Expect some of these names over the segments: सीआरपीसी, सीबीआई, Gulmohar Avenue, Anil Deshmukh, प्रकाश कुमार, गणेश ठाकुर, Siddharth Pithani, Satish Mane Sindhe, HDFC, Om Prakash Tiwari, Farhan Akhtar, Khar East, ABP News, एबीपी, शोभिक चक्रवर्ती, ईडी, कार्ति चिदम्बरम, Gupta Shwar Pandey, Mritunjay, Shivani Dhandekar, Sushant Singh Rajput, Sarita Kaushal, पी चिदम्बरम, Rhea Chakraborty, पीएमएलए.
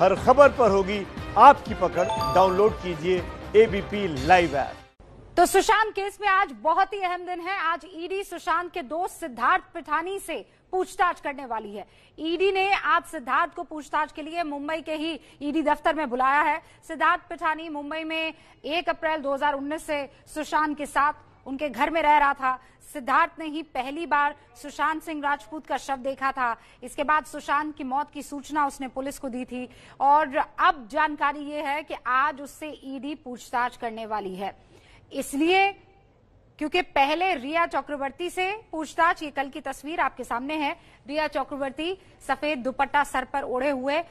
हर खबर पर होगी आपकी पकड़। डाउनलोड कीजिए एबीपी लाइव ऐप। तो सुशांत केस में आज बहुत ही अहम दिन है। आज ईडी सुशांत के दोस्त सिद्धार्थ पिठानी से पूछताछ करने वाली है। ईडी ने आज सिद्धार्थ को पूछताछ के लिए मुंबई के ही ईडी दफ्तर में बुलाया है। सिद्धार्थ पिठानी मुंबई में 1 अप्रैल 2019 से सुशांत के साथ उनके घर में रह रहा था। सिद्धार्थ ने ही पहली बार सुशांत सिंह राजपूत का शव देखा था। इसके बाद सुशांत की मौत की सूचना उसने पुलिस को दी थी और अब जानकारी ये है कि आज उससे ईडी पूछताछ करने वाली है, इसलिए क्योंकि पहले रिया चक्रवर्ती से पूछताछ, ये कल की तस्वीर आपके सामने है, रिया चक्रवर्ती सफेद दुपट्टा सर पर ओढ़े हुए,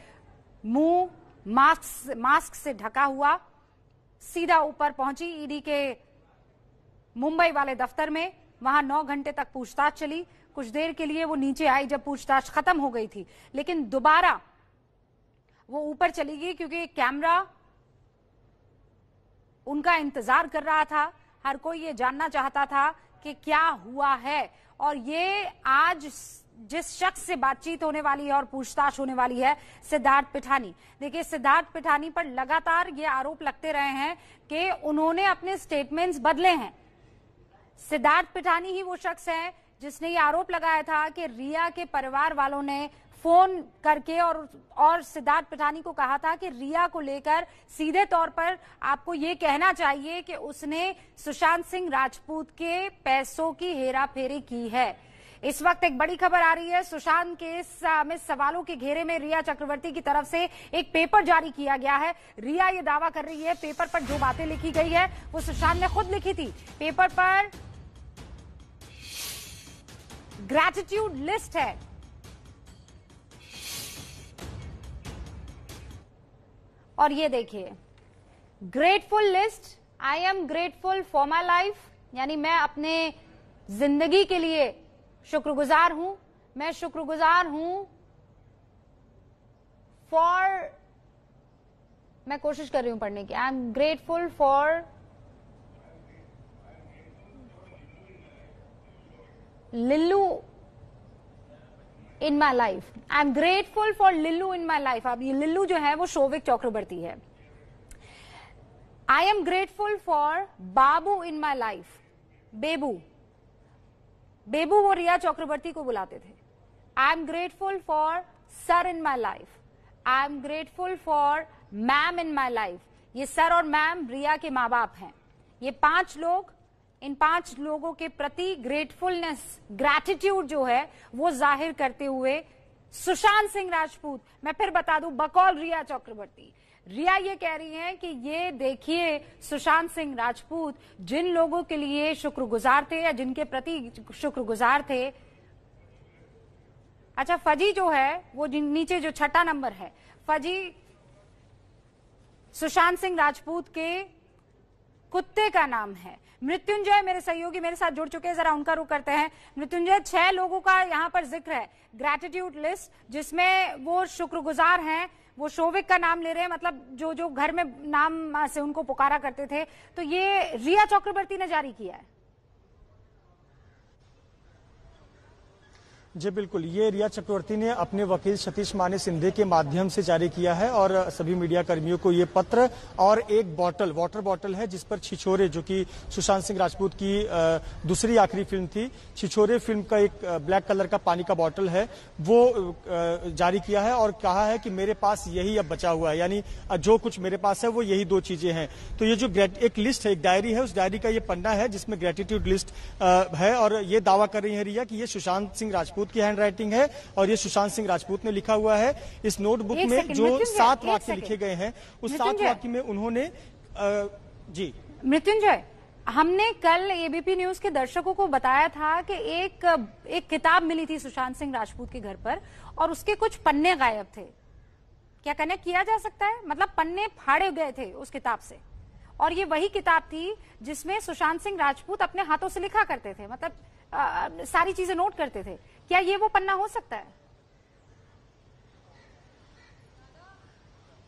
मुंह मास्क से ढका हुआ सीधा ऊपर पहुंची ईडी के मुंबई वाले दफ्तर में। वहां 9 घंटे तक पूछताछ चली। कुछ देर के लिए वो नीचे आई जब पूछताछ खत्म हो गई थी, लेकिन दोबारा वो ऊपर चली गई क्योंकि कैमरा उनका इंतजार कर रहा था। हर कोई ये जानना चाहता था कि क्या हुआ है। और ये आज जिस शख्स से बातचीत होने वाली है और पूछताछ होने वाली है, सिद्धार्थ पिठानी। देखिए, सिद्धार्थ पिठानी पर लगातार ये आरोप लगते रहे हैं कि उन्होंने अपने स्टेटमेंट्स बदले हैं। सिद्धार्थ पिठानी ही वो शख्स है जिसने ये आरोप लगाया था कि रिया के परिवार वालों ने फोन करके और सिद्धार्थ पिठानी को कहा था कि रिया को लेकर सीधे तौर पर आपको ये कहना चाहिए कि उसने सुशांत सिंह राजपूत के पैसों की हेराफेरी की है। इस वक्त एक बड़ी खबर आ रही है। सुशांत केस में सवालों के घेरे में रिया चक्रवर्ती की तरफ से एक पेपर जारी किया गया है। रिया ये दावा कर रही है, पेपर पर जो बातें लिखी गई है वो सुशांत ने खुद लिखी थी। पेपर पर ग्रैटिट्यूड लिस्ट है, और ये देखिए, grateful list, I am grateful for my life, यानी मैं अपने जिंदगी के लिए शुक्रगुजार हूं, मैं शुक्रगुजार हूं फॉर, मैं कोशिश कर रही हूं पढ़ने की, I am grateful for Lillu in my life, I am grateful for Lillu in my life. अब ये लिल्लू जो है वो शोभिक चक्रवर्ती है। I am grateful for Babu in my life, Bebu, Bebu वो रिया चक्रवर्ती को बुलाते थे। I am grateful for sir in my life, I am grateful for ma'am in my life. ये सर और मैम रिया के माँ बाप हैं। ये 5 लोग, इन 5 लोगों के प्रति ग्रेटफुलनेस, ग्रैटिट्यूड जो है वो जाहिर करते हुए सुशांत सिंह राजपूत, मैं फिर बता दूं, बकौल रिया चक्रवर्ती, रिया ये कह रही हैं कि ये देखिए, सुशांत सिंह राजपूत जिन लोगों के लिए शुक्रगुजार थे या जिनके प्रति शुक्रगुजार थे, अच्छा फजी जो है वो नीचे जो 6था नंबर है, फजी सुशांत सिंह राजपूत के कुत्ते का नाम है। मृत्युंजय मेरे सहयोगी मेरे साथ जुड़ चुके हैं, जरा उनका रुख करते हैं। मृत्युंजय, 6 लोगों का यहाँ पर जिक्र है, ग्रैटिट्यूड लिस्ट, जिसमें वो शुक्रगुजार हैं, वो शोभिक का नाम ले रहे हैं, मतलब जो घर में नाम से उनको पुकारा करते थे, तो ये रिया चक्रवर्ती ने जारी किया है। जी बिल्कुल, ये रिया चक्रवर्ती ने अपने वकील सतीश माने सिंधे के माध्यम से जारी किया है और सभी मीडिया कर्मियों को ये पत्र और एक बॉटल, वाटर बॉटल है जिस पर छिछोरे, जो कि सुशांत सिंह राजपूत की दूसरी आखिरी फिल्म थी, छिछोरे फिल्म का एक ब्लैक कलर का पानी का बॉटल है, वो जारी किया है और कहा है कि मेरे पास यही अब बचा हुआ है, यानी जो कुछ मेरे पास है वो यही 2 चीजें हैं। तो ये जो एक लिस्ट है, एक डायरी है, उस डायरी का ये पन्ना है जिसमें ग्रेटिट्यूड लिस्ट है और ये दावा कर रही है रिया कि ये सुशांत सिंह राजपूत की हैंडराइटिंग है और ये सुशांत सिंह राजपूत ने लिखा हुआ है। इस नोटबुक में जो 7 वाक्य लिखे गए हैं, उस 7 वाक्य में उन्होंने जी। मृत्युंजय, हमने कल एबीपी न्यूज के दर्शकों को बताया था कि एक किताब मिली थी सुशांत सिंह राजपूत के घर पर और उसके कुछ पन्ने गायब थे। क्या कनेक्ट किया जा सकता है? मतलब पन्ने फाड़े गए थे उस किताब से और ये वही किताब थी जिसमें सुशांत सिंह राजपूत अपने हाथों से लिखा करते थे, मतलब सारी चीजें नोट करते थे। क्या ये वो पन्ना हो सकता है?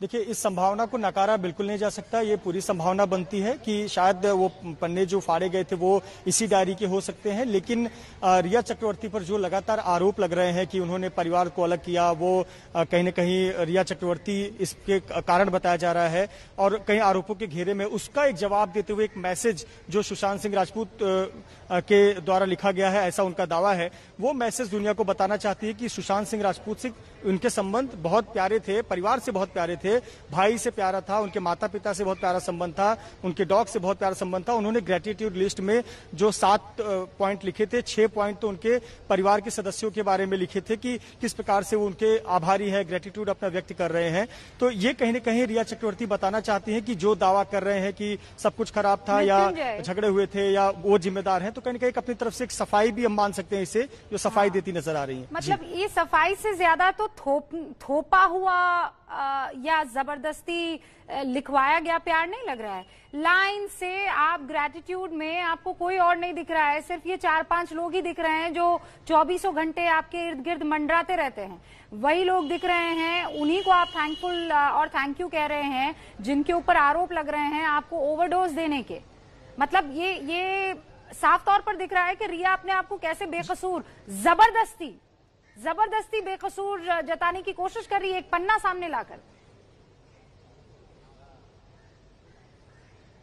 देखिए, इस संभावना को नकारा बिल्कुल नहीं जा सकता। ये पूरी संभावना बनती है कि शायद वो पन्ने जो फाड़े गए थे वो इसी डायरी के हो सकते हैं, लेकिन रिया चक्रवर्ती पर जो लगातार आरोप लग रहे हैं कि उन्होंने परिवार को अलग किया, वो कहीं न कहीं रिया चक्रवर्ती इसके कारण बताया जा रहा है और कई आरोपों के घेरे में। उसका एक जवाब देते हुए एक मैसेज जो सुशांत सिंह राजपूत के द्वारा लिखा गया है, ऐसा उनका दावा है, वो मैसेज दुनिया को बताना चाहती है कि सुशांत सिंह राजपूत से उनके संबंध बहुत प्यारे थे, परिवार से बहुत प्यारे थे, भाई से प्यारा था, उनके माता पिता से बहुत प्यारा संबंध था, उनके डॉग से बहुत प्यारा संबंध था। उन्होंने ग्रेटिट्यूड लिस्ट में जो 7 पॉइंट लिखे थे, 6 पॉइंट तो उनके परिवार के सदस्यों के बारे में लिखे थे कि किस प्रकार से वो उनके आभारी है, ग्रेटिट्यूड अपना व्यक्त कर रहे हैं। तो ये कहीं ना कहीं रिया चक्रवर्ती बताना चाहती है कि जो दावा कर रहे हैं कि सब कुछ खराब था या झगड़े हुए थे या वो जिम्मेदार है, तो कहीं ना कहीं अपनी तरफ से एक सफाई भी हम मान सकते हैं इसे, जो सफाई देती नजर आ रही है। मतलब ये सफाई से ज्यादा तो थोपा हुआ या जबरदस्ती लिखवाया गया प्यार नहीं लग रहा है। लाइन से आप ग्रेटिट्यूड में आपको कोई और नहीं दिख रहा है, सिर्फ ये 4-5 लोग ही दिख रहे हैं जो 2400 घंटे आपके इर्द गिर्द मंडराते रहते हैं, वही लोग दिख रहे हैं। उन्हीं को आप थैंकफुल और थैंक यू कह रहे हैं जिनके ऊपर आरोप लग रहे हैं आपको ओवरडोज देने के। मतलब ये साफ तौर पर दिख रहा है कि रिया अपने आप को कैसे बेकसूर जबरदस्ती बेकसूर जताने की कोशिश कर रही है एक पन्ना सामने लाकर।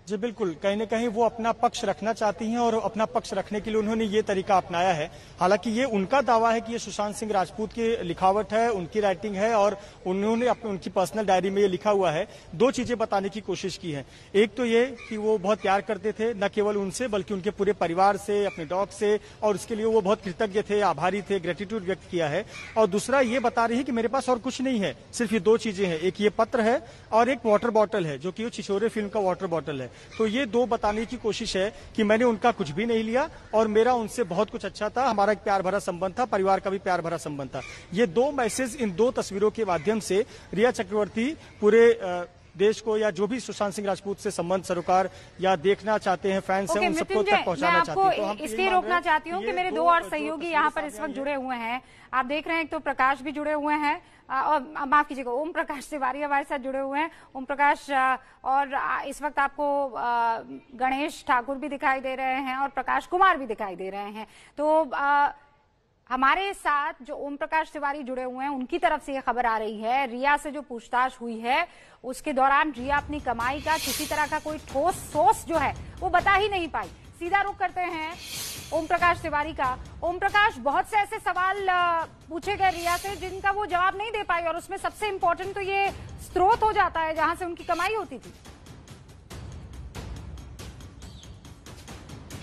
जी बिल्कुल, कहीं ना कहीं वो अपना पक्ष रखना चाहती हैं और अपना पक्ष रखने के लिए उन्होंने ये तरीका अपनाया है। हालांकि ये उनका दावा है कि ये सुशांत सिंह राजपूत की लिखावट है, उनकी राइटिंग है और उन्होंने उनकी पर्सनल डायरी में ये लिखा हुआ है। दो चीजें बताने की कोशिश की है, एक तो ये कि वो बहुत प्यार करते थे, न केवल उनसे बल्कि उनके पूरे परिवार से, अपने डॉग से, और उसके लिए वो बहुत कृतज्ञ थे, आभारी थे, ग्रेटिट्यूड व्यक्त किया है। और दूसरा ये बता रही है कि मेरे पास और कुछ नहीं है, सिर्फ ये दो चीजें हैं, एक ये पत्र है और एक वाटर बॉटल है जो कि छिछोरे फिल्म का वाटर बॉटल है। तो ये दो बताने की कोशिश है कि मैंने उनका कुछ भी नहीं लिया और मेरा उनसे बहुत कुछ अच्छा था, हमारा एक प्यार भरा संबंध था, परिवार का भी प्यार भरा संबंध था। ये दो मैसेज इन दो तस्वीरों के माध्यम से रिया चक्रवर्ती पूरे देश को या जो भी सुशांत सिंह राजपूत से संबंध सरोकार या देखना चाहते हैं फैंस हैं उन सबको तक पहुंचाना चाहती हूं। आपको इसलिए रोकना चाहती हूं कि मेरे दो और सहयोगी यहाँ पर इस वक्त जुड़े हुए हैं। आप देख रहे हैं, एक तो प्रकाश भी जुड़े हुए हैं और माफ कीजिएगा ओम प्रकाश तिवारी हमारे साथ जुड़े हुए हैं। ओम प्रकाश, और इस वक्त आपको गणेश ठाकुर भी दिखाई दे रहे हैं और प्रकाश कुमार भी दिखाई दे रहे हैं। तो हमारे साथ जो ओम प्रकाश तिवारी जुड़े हुए हैं उनकी तरफ से ये खबर आ रही है, रिया से जो पूछताछ हुई है उसके दौरान रिया अपनी कमाई का किसी तरह का कोई ठोस सोर्स जो है वो बता ही नहीं पाई। सीधा रुख करते हैं ओम प्रकाश तिवारी का। ओम प्रकाश, बहुत से ऐसे सवाल पूछे गए रिया से जिनका वो जवाब नहीं दे पाई और उसमें सबसे इम्पोर्टेंट तो ये स्रोत हो जाता है जहां से उनकी कमाई होती थी।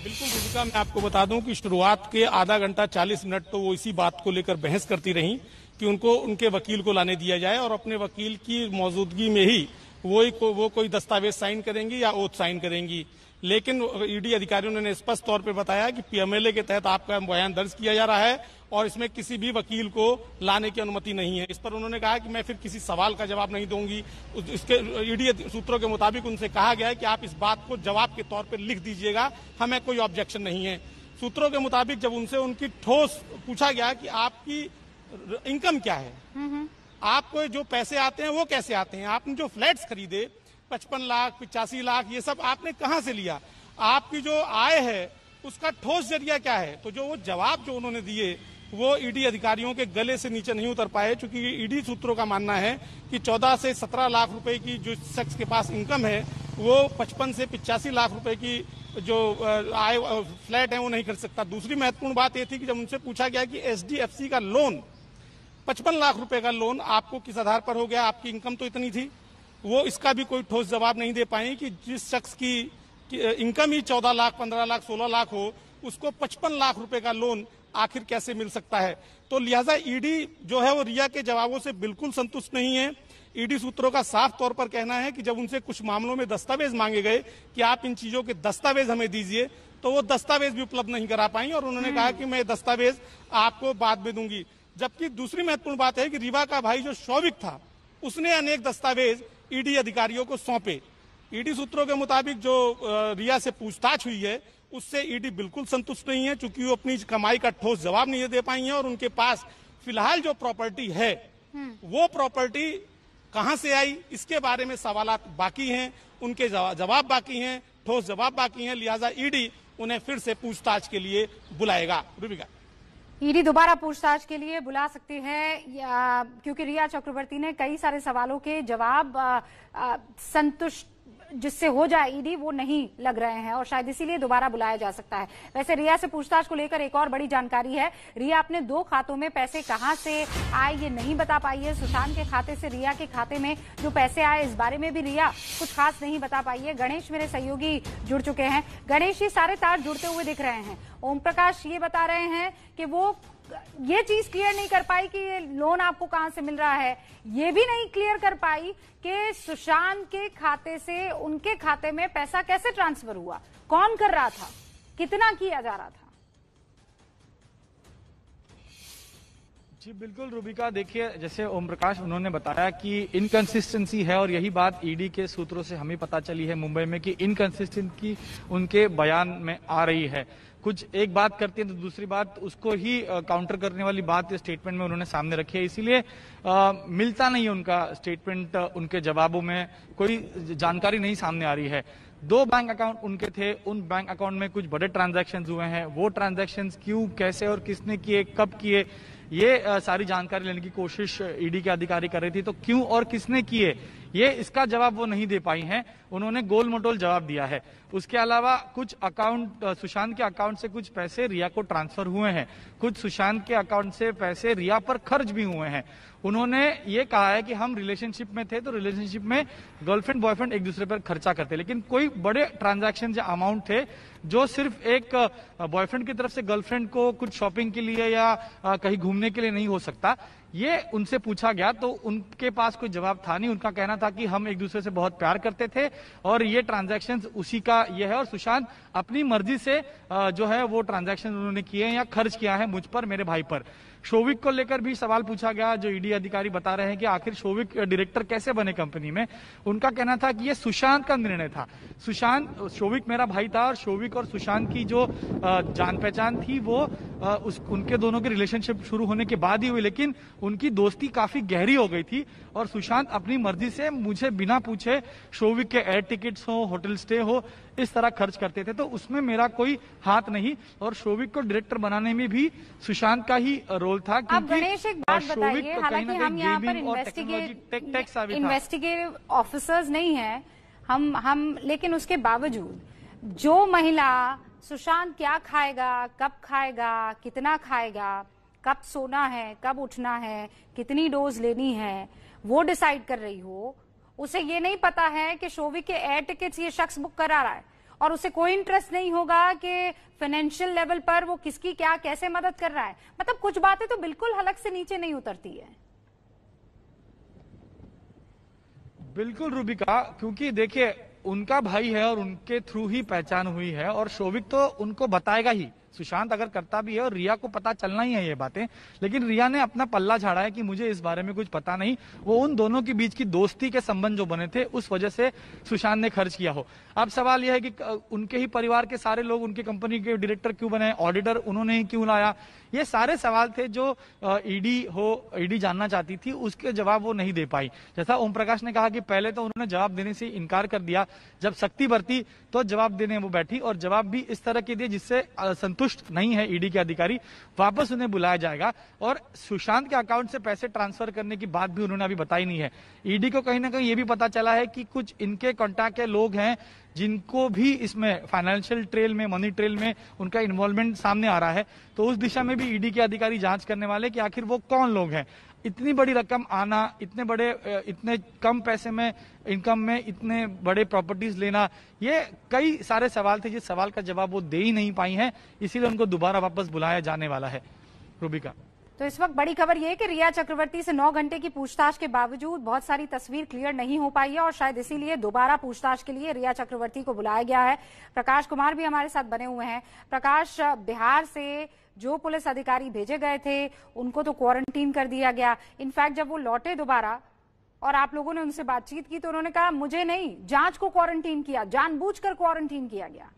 बिल्कुल रुचिका, मैं आपको बता दूं कि शुरुआत के आधा घंटा 40 मिनट तो वो इसी बात को लेकर बहस करती रहीं कि उनको उनके वकील को लाने दिया जाए और अपने वकील की मौजूदगी में ही वो कोई दस्तावेज साइन करेंगी या ओथ साइन करेंगी। लेकिन ईडी अधिकारियों ने स्पष्ट तौर पर बताया कि पीएमएलए के तहत आपका बयान दर्ज किया जा रहा है और इसमें किसी भी वकील को लाने की अनुमति नहीं है। इस पर उन्होंने कहा कि मैं फिर किसी सवाल का जवाब नहीं दूंगी। इसके ईडी सूत्रों के मुताबिक उनसे कहा गया है कि आप इस बात को जवाब के तौर पर लिख दीजिएगा, हमें कोई ऑब्जेक्शन नहीं है। सूत्रों के मुताबिक जब उनसे उनकी ठोस पूछा गया कि आपकी इनकम क्या है, आपको जो पैसे आते हैं वो कैसे आते हैं, आपने जो फ्लैट्स खरीदे 55 लाख 85 लाख ये सब आपने कहाँ से लिया, आपकी जो आय है उसका ठोस जरिया क्या है, तो जो वो जवाब जो उन्होंने दिए वो ईडी अधिकारियों के गले से नीचे नहीं उतर पाए। चूंकि ईडी सूत्रों का मानना है कि 14 से 17 लाख रुपए की जो शख्स के पास इनकम है वो 55 से 85 लाख रुपए की जो आय फ्लैट है वो नहीं खरीद सकता। दूसरी महत्वपूर्ण बात ये थी कि जब उनसे पूछा गया कि HDFC का लोन 55 लाख रुपए का लोन आपको किस आधार पर हो गया, आपकी इनकम तो इतनी थी, वो इसका भी कोई ठोस जवाब नहीं दे पाए कि जिस शख्स की इनकम ही 14 लाख 15 लाख 16 लाख हो उसको 55 लाख रुपए का लोन आखिर कैसे मिल सकता है। तो लिहाजा ईडी जो है वो रिया के जवाबों से बिल्कुल संतुष्ट नहीं है। ईडी सूत्रों का साफ तौर पर कहना है कि जब उनसे कुछ मामलों में दस्तावेज मांगे गए कि आप इन चीजों के दस्तावेज हमें दीजिए तो वो दस्तावेज भी उपलब्ध नहीं करा पाई और उन्होंने कहा कि मैं दस्तावेज आपको बाद में दूंगी। जबकि दूसरी महत्वपूर्ण बात है कि रिवा का भाई जो शौविक था उसने अनेक दस्तावेज ईडी अधिकारियों को सौंपे। ईडी सूत्रों के मुताबिक जो रिया से पूछताछ हुई है उससे ईडी बिल्कुल संतुष्ट नहीं है, चूंकि वो अपनी कमाई का ठोस जवाब नहीं दे पाई है और उनके पास फिलहाल जो प्रॉपर्टी है वो प्रॉपर्टी कहां से आई, इसके बारे में सवालात बाकी हैं, उनके जवाब बाकी हैं, ठोस जवाब बाकी हैं, लिहाजा ईडी उन्हें फिर से पूछताछ के लिए बुलाएगा। रूबिका, ईडी दोबारा पूछताछ के लिए बुला सकती है क्योंकि रिया चक्रवर्ती ने कई सारे सवालों के जवाब संतुष्ट जिससे हो जाए ईडी वो नहीं लग रहे हैं और शायद इसीलिए दोबारा बुलाया जा सकता है। वैसे रिया से पूछताछ को लेकर एक और बड़ी जानकारी है। रिया अपने दो खातों में पैसे कहां से आए ये नहीं बता पाई है। सुशांत के खाते से रिया के खाते में जो पैसे आए इस बारे में भी रिया कुछ खास नहीं बता पाई है। गणेश मेरे सहयोगी जुड़ चुके हैं। गणेश, ये सारे तार जुड़ते हुए दिख रहे हैं। ओम प्रकाश ये बता रहे हैं कि वो ये चीज क्लियर नहीं कर पाई कि ये लोन आपको कहां से मिल रहा है, ये भी नहीं क्लियर कर पाई कि सुशांत के खाते से उनके खाते में पैसा कैसे ट्रांसफर हुआ, कौन कर रहा था, कितना किया जा रहा था। जी बिल्कुल रूबिका, देखिए जैसे ओम प्रकाश उन्होंने बताया कि इनकंसिस्टेंसी है और यही बात ईडी के सूत्रों से हमें पता चली है मुंबई में कि इनकंसिस्टेंसी उनके बयान में आ रही है। कुछ एक बात करती है तो दूसरी बात उसको ही काउंटर करने वाली बात स्टेटमेंट में उन्होंने सामने रखी है, इसीलिए मिलता नहीं है उनका स्टेटमेंट, उनके जवाबों में कोई जानकारी नहीं सामने आ रही है। दो बैंक अकाउंट उनके थे, उन बैंक अकाउंट में कुछ बड़े ट्रांजैक्शंस हुए हैं, वो ट्रांजैक्शंस क्यों, कैसे और किसने किए, कब किए, ये सारी जानकारी लेने की कोशिश ईडी के अधिकारी कर रही थी। तो क्यों और किसने किए ये, इसका जवाब वो नहीं दे पाई हैं, उन्होंने गोलमटोल जवाब दिया है। उसके अलावा कुछ अकाउंट सुशांत के अकाउंट से कुछ पैसे रिया को ट्रांसफर हुए हैं, कुछ सुशांत के अकाउंट से पैसे रिया पर खर्च भी हुए हैं। उन्होंने ये कहा है कि हम रिलेशनशिप में थे तो रिलेशनशिप में गर्लफ्रेंड बॉयफ्रेंड एक दूसरे पर खर्चा करते, लेकिन कोई बड़े ट्रांजैक्शन या अमाउंट थे जो सिर्फ एक बॉयफ्रेंड की तरफ से गर्लफ्रेंड को कुछ शॉपिंग के लिए या कहीं घूमने के लिए नहीं हो सकता, ये उनसे पूछा गया तो उनके पास कोई जवाब था नहीं। उनका कहना था कि हम एक दूसरे से बहुत प्यार करते थे और ये ट्रांजैक्शंस उसी का ये है और सुशांत अपनी मर्जी से जो है वो ट्रांजैक्शन उन्होंने किए हैं या खर्च किया है मुझ पर, मेरे भाई पर। शोभिक को लेकर भी सवाल पूछा गया, जो ईडी अधिकारी बता रहे हैं कि आखिर शोभिक डायरेक्टर कैसे बने कंपनी में। उनका कहना था कि ये सुशांत का निर्णय था, सुशांत, शोभिक मेरा भाई था और शोभिक और सुशांत की जो जान पहचान थी वो उनके दोनों के रिलेशनशिप शुरू होने के बाद ही हुई, लेकिन उनकी दोस्ती काफी गहरी हो गई थी और सुशांत अपनी मर्जी से मुझे बिना पूछे शोभिक के एयर टिकट्स हो, होटल स्टे हो, इस तरह खर्च करते थे, तो उसमें मेरा कोई हाथ नहीं और शोभिक को डायरेक्टर बनाने में भी सुशांत का ही रोल था। अब गणेश एक बात बताइए, हालांकि हम यहाँ पर इन्वेस्टिगेटिव ऑफिसर्स नहीं है हम, लेकिन उसके बावजूद जो महिला सुशांत क्या खाएगा, कब खाएगा, कितना खाएगा, कब सोना है, कब उठना है, कितनी डोज लेनी है, वो डिसाइड कर रही हो, उसे ये नहीं पता है कि शोभिक के एयर टिकट्स ये शख्स बुक करा रहा है और उसे कोई इंटरेस्ट नहीं होगा कि फाइनेंशियल लेवल पर वो किसकी क्या कैसे मदद कर रहा है। मतलब कुछ बातें तो बिल्कुल हलक से नीचे नहीं उतरती है। बिल्कुल रूबिका, क्योंकि देखिए उनका भाई है और उनके थ्रू ही पहचान हुई है और शोभिक तो उनको बताएगा ही, सुशांत अगर करता भी है और रिया को पता चलना ही है ये बातें, लेकिन रिया ने अपना पल्ला झाड़ा है कि मुझे इस बारे में कुछ पता नहीं, वो उन दोनों के बीच की दोस्ती के संबंध जो बने थे उस वजह से सुशांत ने खर्च किया हो। अब सवाल यह है कि उनके ही परिवार के सारे लोग उनकी कंपनी के डायरेक्टर क्यों बने, ऑडिटर उन्होंने ही क्यों लाया, ये सारे सवाल थे जो ईडी जानना चाहती थी, उसके जवाब वो नहीं दे पाई। जैसा ओम प्रकाश ने कहा कि पहले तो उन्होंने जवाब देने से इनकार कर दिया, जब सख्ती बरती तो जवाब देने वो बैठी और जवाब भी इस तरह के दिए जिससे संतुष्ट नहीं है ईडी के अधिकारी, वापस उन्हें बुलाया जाएगा। और सुशांत के अकाउंट से पैसे ट्रांसफर करने की बात भी उन्होंने अभी बताई नहीं है। ईडी को कहीं ना कहीं ये भी पता चला है कि कुछ इनके कॉन्टैक्ट के लोग हैं जिनको भी इसमें फाइनेंशियल ट्रेल में, मनी ट्रेल में उनका इन्वॉल्वमेंट सामने आ रहा है, तो उस दिशा में भी ईडी के अधिकारी जांच करने वाले कि आखिर वो कौन लोग हैं। इतनी बड़ी रकम आना, इतने कम पैसे में, इनकम में इतने बड़े प्रॉपर्टीज लेना, ये कई सारे सवाल थे जिस सवाल का जवाब वो दे ही नहीं पाई हैं, इसीलिए उनको दोबारा वापस बुलाया जाने वाला है। रूबिका, तो इस वक्त बड़ी खबर यह कि रिया चक्रवर्ती से 9 घंटे की पूछताछ के बावजूद बहुत सारी तस्वीर क्लियर नहीं हो पाई है और शायद इसीलिए दोबारा पूछताछ के लिए रिया चक्रवर्ती को बुलाया गया है। प्रकाश कुमार भी हमारे साथ बने हुए हैं। प्रकाश, बिहार से जो पुलिस अधिकारी भेजे गए थे उनको तो क्वारंटीन कर दिया गया, इनफैक्ट जब वो लौटे दोबारा और आप लोगों ने उनसे बातचीत की तो उन्होंने कहा मुझे नहीं, जांच को क्वारंटीन किया, जानबूझकर क्वारंटीन किया गया।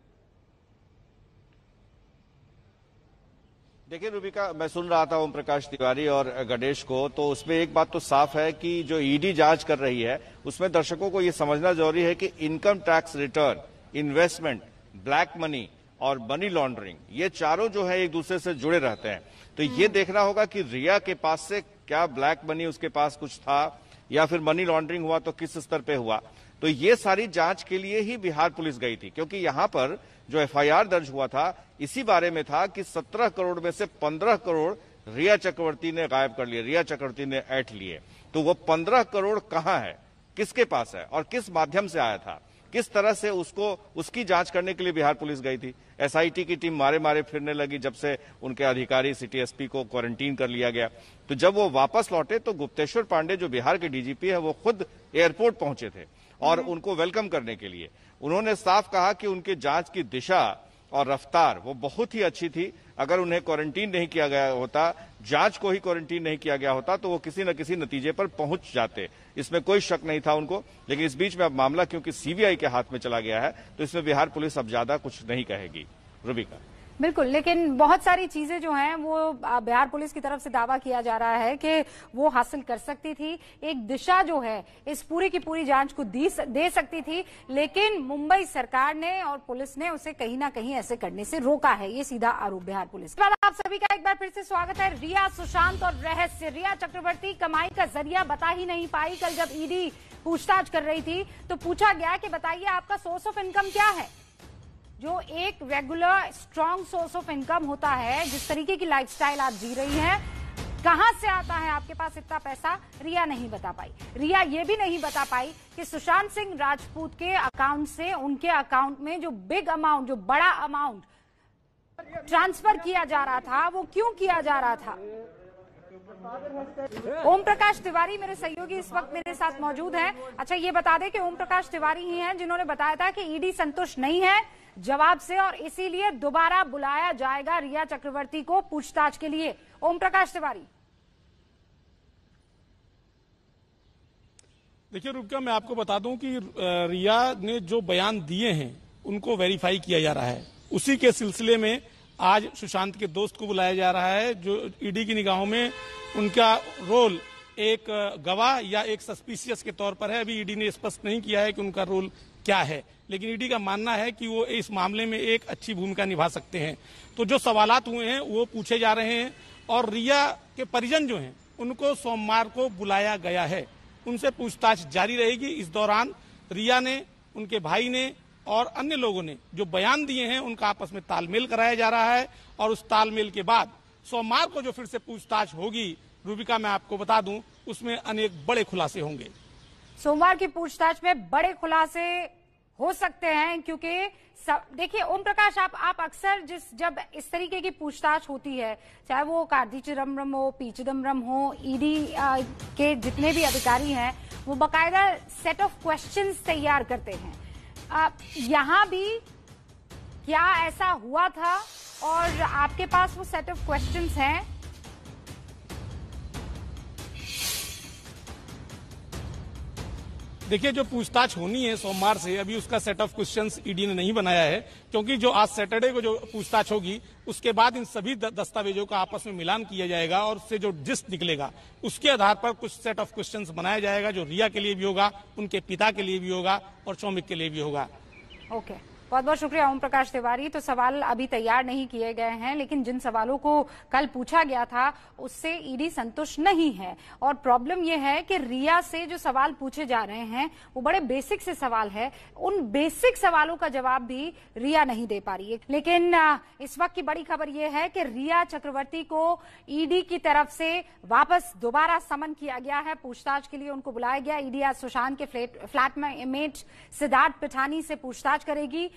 देखिए रूबिका, मैं सुन रहा था ओम प्रकाश तिवारी और गणेश को, तो उसमें एक बात तो साफ है कि जो ईडी जांच कर रही है उसमें दर्शकों को ये समझना जरूरी है कि income tax return, investment, black money और मनी लॉन्ड्रिंग, ये चारों जो है एक दूसरे से जुड़े रहते हैं। तो ये देखना होगा कि रिया के पास से क्या ब्लैक मनी, उसके पास कुछ था या फिर मनी लॉन्ड्रिंग हुआ तो किस स्तर पे हुआ। तो ये सारी जांच के लिए ही बिहार पुलिस गई थी, क्योंकि यहाँ पर जो एफआईआर दर्ज हुआ था इसी बारे में था कि 17 करोड़ में से 15 करोड़ रिया चक्रवर्ती ने गायब कर लिए, रिया चक्रवर्ती ने ऐंठ लिए। तो वो 15 करोड़ कहाँ है, किसके पास है और किस माध्यम से आया था, किस तरह से उसको, उसकी जांच करने के लिए बिहार पुलिस गई थी। एसआईटी की टीम मारे मारे फिरने लगी जब से उनके अधिकारी सिटी एसपी को क्वारंटीन कर लिया गया। तो जब वो वापस लौटे तो गुप्तेश्वर पांडे जो बिहार के डीजीपी है वो खुद एयरपोर्ट पहुंचे थे और उनको वेलकम करने के लिए उन्होंने साफ कहा कि उनके जांच की दिशा और रफ्तार वो बहुत ही अच्छी थी। अगर उन्हें क्वारंटीन नहीं किया गया होता, जांच को ही क्वारंटीन नहीं किया गया होता, तो वो किसी न किसी नतीजे पर पहुंच जाते, इसमें कोई शक नहीं था उनको। लेकिन इस बीच में अब मामला क्योंकि सीबीआई के हाथ में चला गया है तो इसमें बिहार पुलिस अब ज्यादा कुछ नहीं कहेगी। रूबिका, बिल्कुल, लेकिन बहुत सारी चीजें जो हैं वो बिहार पुलिस की तरफ से दावा किया जा रहा है कि वो हासिल कर सकती थी, एक दिशा जो है इस पूरी की पूरी जांच को दे सकती थी, लेकिन मुंबई सरकार ने और पुलिस ने उसे कहीं ना कहीं ऐसे करने से रोका है, ये सीधा आरोप बिहार पुलिस पर। आप सभी का एक बार फिर से स्वागत है। रिया, सुशांत और रहस्य, रिया चक्रवर्ती कमाई का जरिया बता ही नहीं पाई। कल जब ईडी पूछताछ कर रही थी तो पूछा गया कि बताइए आपका सोर्स ऑफ इनकम क्या है, जो एक regular strong source of income होता है, जिस तरीके की लाइफस्टाइल आप जी रही हैं, कहां से आता है आपके पास इतना पैसा। रिया नहीं बता पाई। रिया ये भी नहीं बता पाई कि सुशांत सिंह राजपूत के अकाउंट से उनके अकाउंट में जो बिग अमाउंट, जो बड़ा अमाउंट ट्रांसफर किया जा रहा था वो क्यों किया जा रहा था। ओम प्रकाश तिवारी मेरे सहयोगी इस वक्त मेरे साथ मौजूद हैं। अच्छा, ये बता दें कि ओम प्रकाश तिवारी ही हैं जिन्होंने बताया था कि ईडी संतुष्ट नहीं है जवाब से और इसीलिए दोबारा बुलाया जाएगा रिया चक्रवर्ती को पूछताछ के लिए। ओम प्रकाश तिवारी, देखिए रूबिका, मैं आपको बता दूं कि रिया ने जो बयान दिए हैं उनको वेरीफाई किया जा रहा है। उसी के सिलसिले में आज सुशांत के दोस्त को बुलाया जा रहा है, जो ईडी की निगाहों में उनका रोल एक गवाह या एक सस्पिशियस के तौर पर है। अभी ईडी ने स्पष्ट नहीं किया है कि उनका रोल क्या है, लेकिन ईडी का मानना है कि वो इस मामले में एक अच्छी भूमिका निभा सकते हैं। तो जो सवालात हुए हैं वो पूछे जा रहे हैं और रिया के परिजन जो हैं उनको सोमवार को बुलाया गया है, उनसे पूछताछ जारी रहेगी। इस दौरान रिया ने, उनके भाई ने और अन्य लोगों ने जो बयान दिए हैं उनका आपस में तालमेल कराया जा रहा है और उस तालमेल के बाद सोमवार को जो फिर से पूछताछ होगी, रूबिका मैं आपको बता दूं, उसमें अनेक बड़े खुलासे होंगे। सोमवार की पूछताछ में बड़े खुलासे हो सकते हैं, क्योंकि देखिए ओम प्रकाश, आप अक्सर जब इस तरीके की पूछताछ होती है, चाहे वो कार्ति चिदम्बरम हो, पी चिदम्बरम हो, ईडी के जितने भी अधिकारी हैं वो बाकायदा सेट ऑफ क्वेश्चंस तैयार करते हैं। यहाँ भी क्या ऐसा हुआ था और आपके पास वो सेट ऑफ क्वेश्चंस हैं? देखिए, जो पूछताछ होनी है सोमवार से, अभी उसका सेट ऑफ क्वेश्चंस ईडी ने नहीं बनाया है, क्योंकि जो आज सैटरडे को जो पूछताछ होगी उसके बाद इन सभी दस्तावेजों का आपस में मिलान किया जाएगा और उससे जो जिस्ट निकलेगा उसके आधार पर कुछ सेट ऑफ क्वेश्चंस बनाया जाएगा, जो रिया के लिए भी होगा, उनके पिता के लिए भी होगा और शौमिक के लिए भी होगा। ओके, बहुत बहुत शुक्रिया ओम प्रकाश तिवारी। तो सवाल अभी तैयार नहीं किए गए हैं, लेकिन जिन सवालों को कल पूछा गया था उससे ईडी संतुष्ट नहीं है और प्रॉब्लम यह है कि रिया से जो सवाल पूछे जा रहे हैं वो बड़े बेसिक से सवाल है, उन बेसिक सवालों का जवाब भी रिया नहीं दे पा रही है। लेकिन इस वक्त की बड़ी खबर यह है कि रिया चक्रवर्ती को ईडी की तरफ से वापस दोबारा समन किया गया है, पूछताछ के लिए उनको बुलाया गया। ईडी आज सुशांत के फ्लैटमेट सिद्धार्थ पिठानी से पूछताछ करेगी।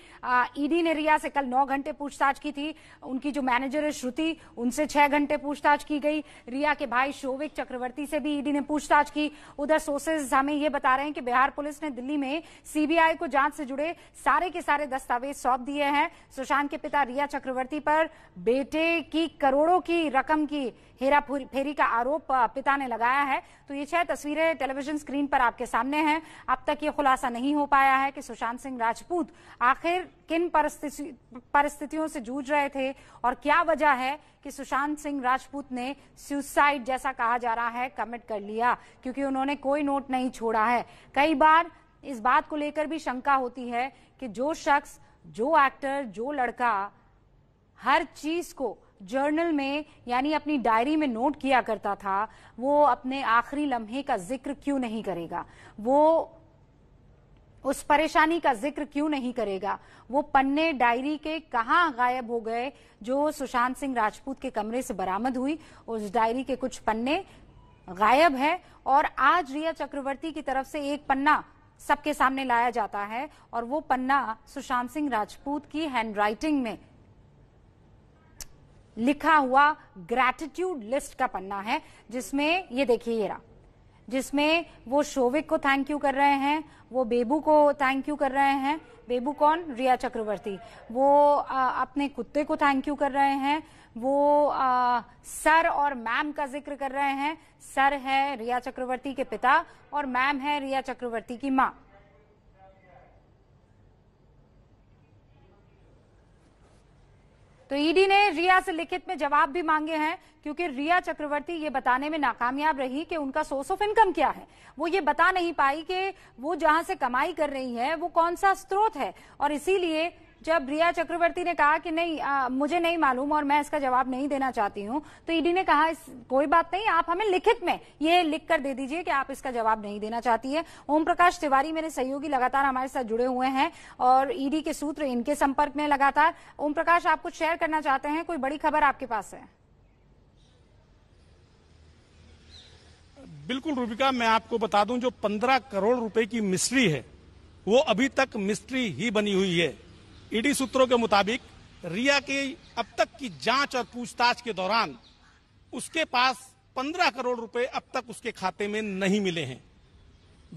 ईडी ने रिया से कल 9 घंटे पूछताछ की थी, उनकी जो मैनेजर है श्रुति उनसे 6 घंटे पूछताछ की गई। रिया के भाई शोभिक चक्रवर्ती से भी ईडी ने पूछताछ की। उधर सोर्सेज हमें ये बता रहे हैं कि बिहार पुलिस ने दिल्ली में सीबीआई को जांच से जुड़े सारे के सारे दस्तावेज सौंप दिए हैं। सुशांत के पिता रिया चक्रवर्ती पर बेटे की करोड़ों की रकम की हेराफेरी का आरोप पिता ने लगाया है। तो ये 6 तस्वीरें टेलीविजन स्क्रीन पर आपके सामने है। अब तक ये खुलासा नहीं हो पाया है कि सुशांत सिंह राजपूत आखिर आखिर किन परिस्थितियों से जूझ रहे थे और क्या वजह है कि सुशांत सिंह राजपूत ने सुसाइड जैसा कहा जा रहा है कमिट कर लिया, क्योंकि उन्होंने कोई नोट नहीं छोड़ा है। कई बार इस बात को लेकर भी शंका होती है कि जो शख्स, जो एक्टर, जो लड़का हर चीज को जर्नल में यानी अपनी डायरी में नोट किया करता था, वो अपने आखिरी लम्हे का जिक्र क्यों नहीं करेगा, वो उस परेशानी का जिक्र क्यों नहीं करेगा, वो पन्ने डायरी के कहाँ गायब हो गए जो सुशांत सिंह राजपूत के कमरे से बरामद हुई। उस डायरी के कुछ पन्ने गायब है और आज रिया चक्रवर्ती की तरफ से एक पन्ना सबके सामने लाया जाता है और वो पन्ना सुशांत सिंह राजपूत की हैंडराइटिंग में लिखा हुआ ग्रैटिट्यूड लिस्ट का पन्ना है, जिसमें ये देखिए ये रहा, जिसमें वो शोभिक को थैंक यू कर रहे हैं, वो बेबू को थैंक यू कर रहे हैं, बेबू कौन, रिया चक्रवर्ती, वो अपने कुत्ते को थैंक यू कर रहे हैं, वो सर और मैम का जिक्र कर रहे हैं। सर है रिया चक्रवर्ती के पिता और मैम है रिया चक्रवर्ती की मां। तो ईडी ने रिया से लिखित में जवाब भी मांगे हैं, क्योंकि रिया चक्रवर्ती ये बताने में नाकामयाब रही कि उनका सोर्स ऑफ इनकम क्या है। वो ये बता नहीं पाई कि वो जहां से कमाई कर रही है वो कौन सा स्रोत है, और इसीलिए जब रिया चक्रवर्ती ने कहा कि नहीं मुझे नहीं मालूम और मैं इसका जवाब नहीं देना चाहती हूं, तो ईडी ने कहा कोई बात नहीं, आप हमें लिखित में ये लिख कर दे दीजिए कि आप इसका जवाब नहीं देना चाहती है। ओम प्रकाश तिवारी मेरे सहयोगी लगातार हमारे साथ जुड़े हुए हैं और ईडी के सूत्र इनके संपर्क में लगातार। ओम प्रकाश, आप कुछ शेयर करना चाहते हैं, कोई बड़ी खबर आपके पास है? बिल्कुल रूबिका, मैं आपको बता दूं जो 15 करोड़ रुपए की मिस्ट्री है वो अभी तक मिस्ट्री ही बनी हुई है। ईडी सूत्रों के मुताबिक रिया के अब तक की जांच और पूछताछ के दौरान उसके पास 15 करोड़ रुपए अब तक उसके खाते में नहीं मिले हैं।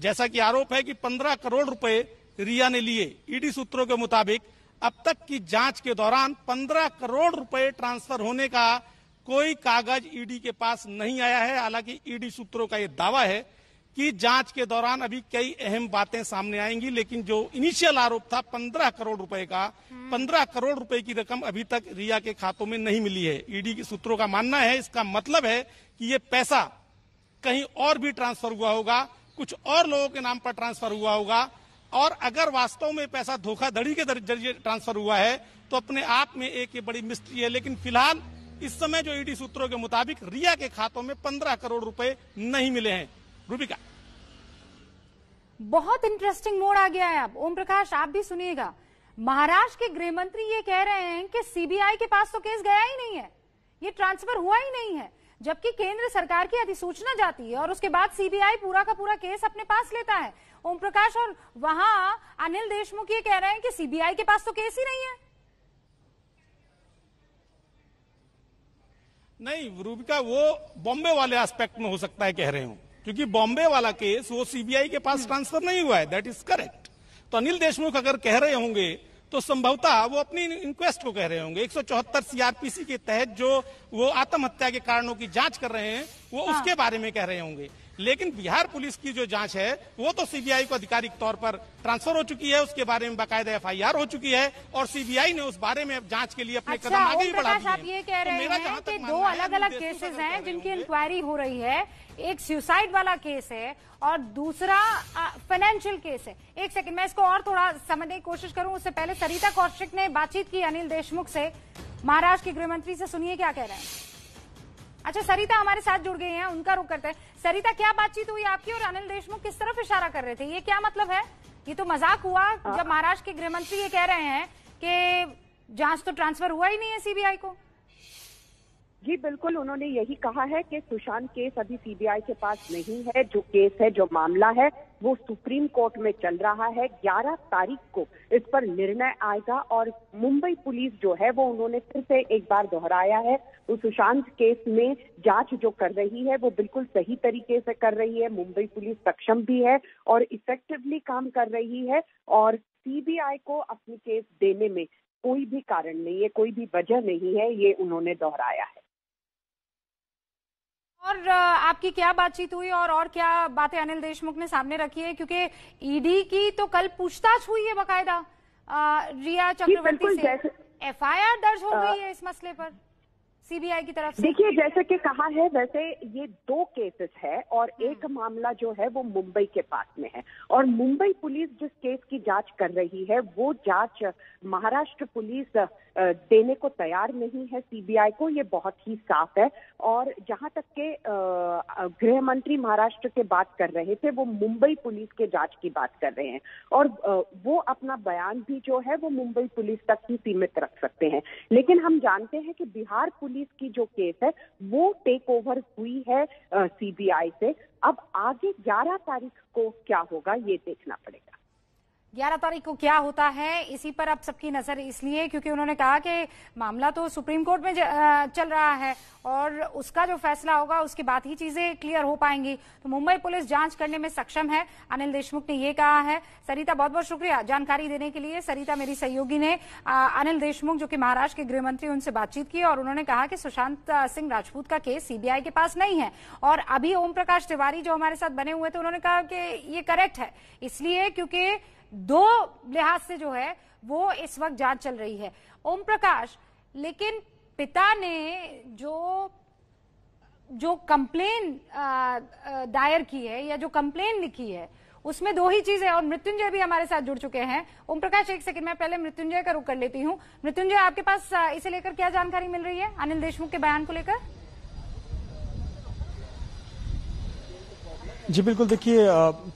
जैसा कि आरोप है कि 15 करोड़ रुपए रिया ने लिए। ईडी सूत्रों के मुताबिक अब तक की जांच के दौरान 15 करोड़ रुपए ट्रांसफर होने का कोई कागज ईडी के पास नहीं आया है। हालांकि ईडी सूत्रों का यह दावा है कि जांच के दौरान अभी कई अहम बातें सामने आएंगी, लेकिन जो इनिशियल आरोप था 15 करोड़ रुपए का, 15 करोड़ रुपए की रकम अभी तक रिया के खातों में नहीं मिली है। ईडी के सूत्रों का मानना है इसका मतलब है कि ये पैसा कहीं और भी ट्रांसफर हुआ होगा, कुछ और लोगों के नाम पर ट्रांसफर हुआ होगा, और अगर वास्तव में पैसा धोखाधड़ी के जरिए ट्रांसफर हुआ है तो अपने आप में एक बड़ी मिस्ट्री है। लेकिन फिलहाल इस समय जो ईडी सूत्रों के मुताबिक रिया के खातों में 15 करोड़ रुपए नहीं मिले हैं। रूबिका, बहुत इंटरेस्टिंग मोड आ गया है। अब ओम प्रकाश आप भी सुनिएगा, महाराष्ट्र के गृह मंत्री ये कह रहे हैं कि सीबीआई के पास तो केस गया ही नहीं है, ये ट्रांसफर हुआ ही नहीं है, जबकि केंद्र सरकार की अधिसूचना जाती है और उसके बाद सीबीआई पूरा का पूरा केस अपने पास लेता है। ओम प्रकाश, और वहां अनिल देशमुख ये कह रहे हैं कि सीबीआई के पास तो केस ही नहीं है। नहीं रूबिका, वो बॉम्बे वाले एस्पेक्ट में हो सकता है कह रहे हो, क्योंकि बॉम्बे वाला केस वो सीबीआई के पास ट्रांसफर नहीं हुआ है, दैट इज करेक्ट। तो अनिल देशमुख अगर कह रहे होंगे तो संभवतः वो अपनी इंक्वेस्ट को कह रहे होंगे। 174 सीआरपीसी के तहत जो वो आत्महत्या के कारणों की जांच कर रहे हैं वो उसके बारे में कह रहे होंगे। लेकिन बिहार पुलिस की जो जांच है वो तो सीबीआई को आधिकारिक तौर पर ट्रांसफर हो चुकी है, उसके बारे में बाकायदा एफआईआर हो चुकी है और सीबीआई ने उस बारे में जांच के लिए अपने कदम आगे भी बढ़ा दिए। आप ये कह रहे हैं कि दो अलग अलग केसेस हैं जिनकी इंक्वायरी हो रही है, एक सुसाइड वाला केस है और दूसरा फाइनेंशियल केस है। एक सेकंड, मैं इसको और थोड़ा समझने की कोशिश करूं, उससे पहले सरिता कौशिक ने बातचीत की अनिल देशमुख से, महाराष्ट्र के गृहमंत्री से, सुनिए क्या कह रहे हैं। अच्छा, सरिता हमारे साथ जुड़ गई हैं, उनका रुख करते हैं। सरिता, क्या बातचीत हुई आपकी और अनिल देशमुख किस तरफ इशारा कर रहे थे, ये क्या मतलब है? ये तो मजाक हुआ जब महाराष्ट्र के गृहमंत्री ये कह रहे हैं कि जांच तो ट्रांसफर हुआ ही नहीं है सीबीआई को। जी बिल्कुल, उन्होंने यही कहा है कि सुशांत केस अभी सीबीआई के पास नहीं है। जो केस है, जो मामला है वो सुप्रीम कोर्ट में चल रहा है। 11 तारीख को इस पर निर्णय आएगा और मुंबई पुलिस जो है वो उन्होंने फिर से एक बार दोहराया है वो सुशांत केस में जांच जो कर रही है वो बिल्कुल सही तरीके से कर रही है। मुंबई पुलिस सक्षम भी है और इफेक्टिवली काम कर रही है और सीबीआई को अपनी केस देने में कोई भी कारण नहीं है, कोई भी वजह नहीं है, ये उन्होंने दोहराया है। और आपकी क्या बातचीत हुई और क्या बातें अनिल देशमुख ने सामने रखी है, क्योंकि ईडी की तो कल पूछताछ हुई है बकायदा रिया चक्रवर्ती से एफआईआर दर्ज हो गई है इस मसले पर सीबीआई की तरफ से। देखिए, जैसे कि कहा है वैसे ये दो केसेस है और एक मामला जो है वो मुंबई के पास में है और मुंबई पुलिस जिस केस की जांच कर रही है वो जांच महाराष्ट्र पुलिस देने को तैयार नहीं है सीबीआई को, ये बहुत ही साफ है। और जहां तक के गृह मंत्री महाराष्ट्र के बात कर रहे थे वो मुंबई पुलिस के जांच की बात कर रहे हैं और वो अपना बयान भी जो है वो मुंबई पुलिस तक ही सीमित रख सकते हैं। लेकिन हम जानते हैं कि बिहार पुलिस की जो केस है वो टेक ओवर हुई है सीबीआई से। अब आगे 11 तारीख को क्या होगा ये देखना पड़ेगा। 11 तारीख को क्या होता है इसी पर अब सबकी नजर, इसलिए क्योंकि उन्होंने कहा कि मामला तो सुप्रीम कोर्ट में चल रहा है और उसका जो फैसला होगा उसके बाद ही चीजें क्लियर हो पाएंगी। तो मुंबई पुलिस जांच करने में सक्षम है, अनिल देशमुख ने ये कहा है। सरिता, बहुत बहुत शुक्रिया जानकारी देने के लिए। सरिता मेरी सहयोगी ने अनिल देशमुख जो कि महाराष्ट्र के गृह मंत्री उनसे बातचीत की और उन्होंने कहा कि सुशांत सिंह राजपूत का केस सीबीआई के पास नहीं है। और अभी ओम प्रकाश तिवारी जो हमारे साथ बने हुए थे उन्होंने कहा कि ये करेक्ट है, इसलिए क्योंकि दो लिहाज से जो है वो इस वक्त जांच चल रही है। ओम प्रकाश, लेकिन पिता ने जो कंप्लेन दायर की है या जो कंप्लेन लिखी है उसमें दो ही चीजें, और मृत्युंजय भी हमारे साथ जुड़ चुके हैं। ओम प्रकाश एक सेकंड, मैं पहले मृत्युंजय का रुख कर लेती हूं। मृत्युंजय, आपके पास इसे लेकर क्या जानकारी मिल रही है अनिल देशमुख के बयान को लेकर? जी बिल्कुल, देखिए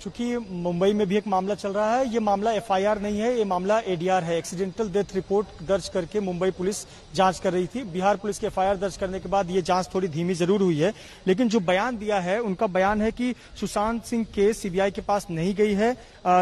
चूंकि मुंबई में भी एक मामला चल रहा है, ये मामला एफआईआर नहीं है, ये मामला एडीआर है, एक्सीडेंटल डेथ रिपोर्ट दर्ज करके मुंबई पुलिस जांच कर रही थी। बिहार पुलिस के एफआईआर दर्ज करने के बाद ये जांच थोड़ी धीमी जरूर हुई है, लेकिन जो बयान दिया है उनका बयान है कि सुशांत सिंह केस सीबीआई के पास नहीं गई है,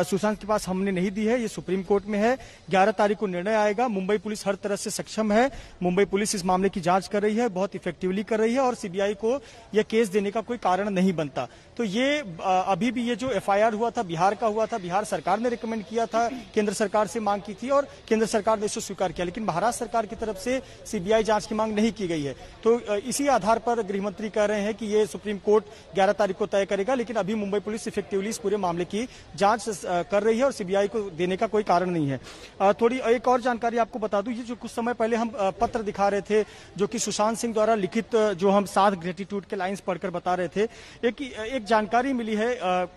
सुशांत के पास हमने नहीं दी है, ये सुप्रीम कोर्ट में है, 11 तारीख को निर्णय आएगा। मुंबई पुलिस हर तरह से सक्षम है, मुंबई पुलिस इस मामले की जाँच कर रही है, बहुत इफेक्टिवली कर रही है और सीबीआई को यह केस देने का कोई कारण नहीं बनता। तो ये अभी भी ये जो एफआईआर हुआ था बिहार का हुआ था, बिहार सरकार ने रिकमेंड किया था, केंद्र सरकार से मांग की थी और केंद्र सरकार ने इसको स्वीकार किया, लेकिन महाराष्ट्र सरकार की तरफ से सीबीआई जांच की मांग नहीं की गई है। तो इसी आधार पर गृहमंत्री कह रहे हैं कि ये सुप्रीम कोर्ट 11 तारीख को तय करेगा, लेकिन अभी मुंबई पुलिस इफेक्टिवली इस पूरे मामले की जांच कर रही है और सीबीआई को देने का कोई कारण नहीं है। थोड़ी एक और जानकारी आपको बता दूं, ये जो कुछ समय पहले हम पत्र दिखा रहे थे जो कि सुशांत सिंह द्वारा लिखित, जो हम 7 ग्रेटिट्यूड के लाइन्स पढ़कर बता रहे थे, एक जानकारी मिली है